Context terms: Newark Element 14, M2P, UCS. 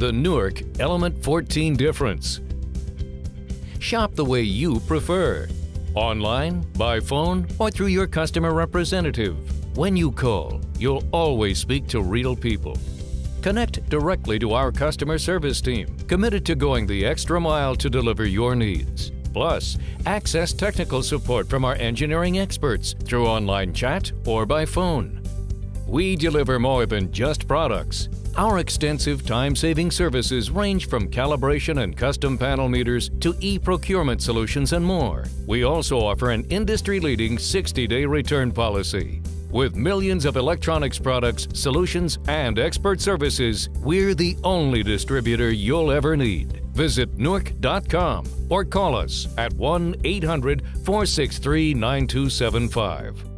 The Newark Element 14 difference. Shop the way you prefer. Online, by phone, or through your customer representative. When you call, you'll always speak to real people. Connect directly to our customer service team, committed to going the extra mile to deliver your needs. Plus, access technical support from our engineering experts through online chat or by phone. We deliver more than just products. Our extensive time-saving services range from calibration and custom panel meters to e-procurement solutions and more. We also offer an industry-leading 60-day return policy. With millions of electronics products, solutions, and expert services, we're the only distributor you'll ever need. Visit newark.com or call us at 1-800-463-9275.